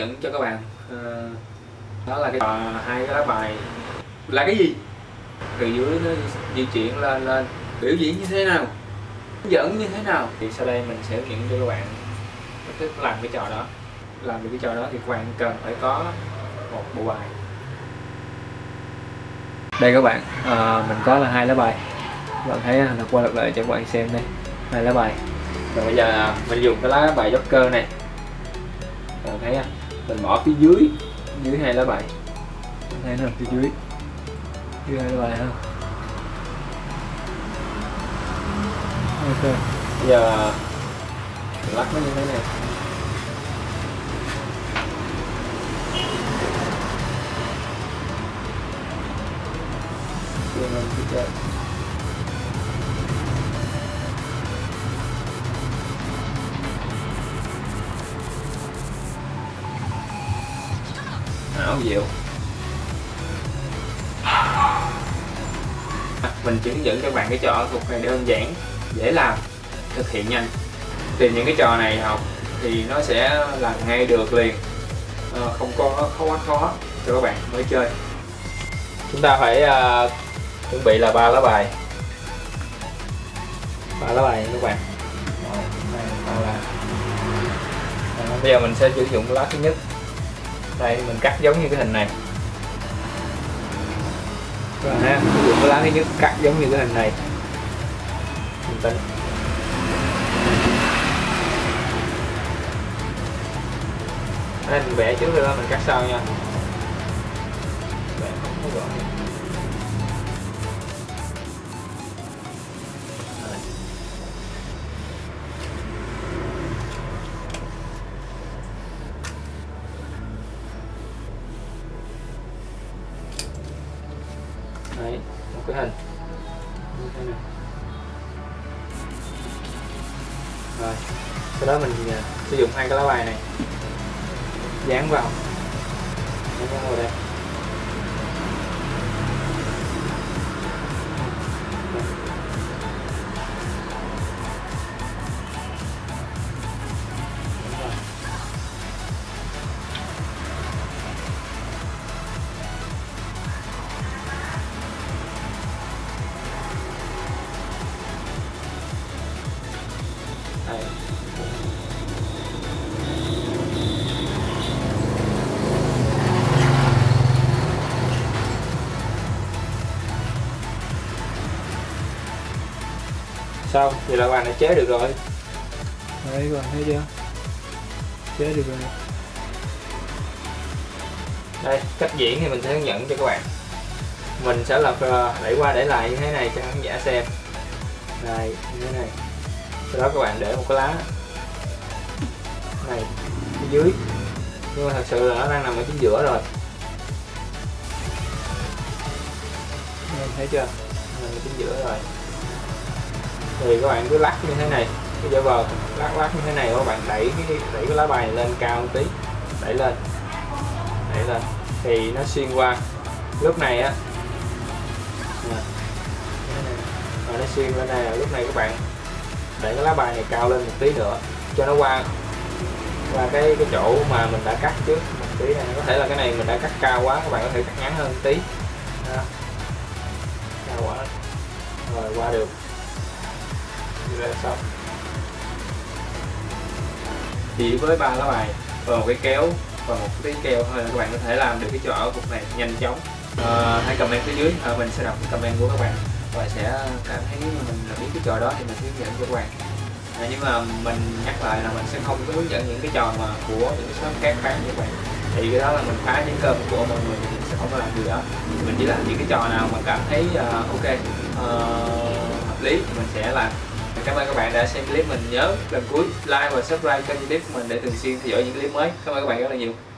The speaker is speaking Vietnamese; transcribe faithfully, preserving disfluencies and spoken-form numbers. dẫn cho các bạn. Đó là cái hai cái lá bài là cái gì, từ dưới nó di chuyển lên lên biểu diễn như thế nào, hướng dẫn như thế nào. Thì sau đây mình sẽ hướng dẫn cho các bạn tức làm cái trò đó. Làm được cái trò đó thì các bạn cần phải có một bộ bài. Đây các bạn, à, mình có là hai lá bài. Các bạn thấy là qua lật lại cho các bạn xem đây, hai lá bài. Rồi bây giờ mình dùng cái lá bài joker này. Các bạn thấy không? Mình bỏ phía dưới, dưới hai lá bài. Thấy không? Phía dưới, dưới hai lá bài không? Ok. Bây giờ mình lắc nó như thế này. Mình chơi. Áo diệu. Mình chỉ hướng dẫn các bạn cái trò thuộc này đơn giản, dễ làm, thực hiện nhanh. Thì những cái trò này học thì nó sẽ làm ngay được liền, không có khó khó cho các bạn mới chơi. Chúng ta phải uh, chuẩn bị là ba lá bài, ba lá bài các bạn. Bây giờ mình sẽ sử dụng lá thứ nhất. Đây mình cắt giống như cái hình này. Rồi ha, sử dụng cái lá thứ nhất cắt giống như cái hình này. Mình tính. Đây mình vẽ trước rồi đó, mình cắt sau nha. Đấy, một cái hình như thế này. Rồi, sau đó mình uh, sử dụng hai cái lá bài này dán vào, dán vào đây. Xong thì là bạn đã chế được rồi. Đấy các bạn thấy chưa? Chế được rồi. Đây, cách diễn thì mình sẽ hướng dẫn cho các bạn. Mình sẽ lập đẩy qua để lại như thế này cho khán giả xem. Đây, như thế này. Sau đó các bạn để một cái lá này phía dưới. Nhưng mà thật sự là nó đang nằm ở chính giữa rồi. Đây, thấy chưa? Nó nằm ở chính giữa rồi. Thì các bạn cứ lắc như thế này, cứ giả vờ lắc lắc như thế này, các bạn đẩy cái đẩy cái lá bài lên cao một tí, đẩy lên, đẩy lên thì nó xuyên qua. Lúc này á, và nó xuyên lên đây. Lúc này các bạn đẩy cái lá bài này cao lên một tí nữa cho nó qua qua cái cái chỗ mà mình đã cắt trước một tí này. Có thể là cái này mình đã cắt cao quá, các bạn có thể cắt ngắn hơn một tí. Đó. Cao quá rồi qua được. Xong. Chỉ với ba lá bài và một cái kéo và một cái keo thôi là các bạn có thể làm được cái trò ở cục này nhanh chóng. À, hãy comment phía dưới, à, mình sẽ đọc comment của các bạn và sẽ cảm thấy mình là biết cái trò đó thì mình hướng dẫn cho các bạn. À, nhưng mà mình nhắc lại là mình sẽ không có hướng dẫn những cái trò mà của những cái shop các bạn như vậy. Thì cái đó là mình phá những cơm của mọi người, mình sẽ không làm gì đó. Mình chỉ làm những cái trò nào mà cảm thấy uh, ok uh, hợp lý thì mình sẽ làm. Cảm ơn các bạn đã xem clip mình, nhớ lần cuối like và subscribe kênh YouTube của mình để thường xuyên theo dõi những clip mới. Cảm ơn các bạn rất là nhiều.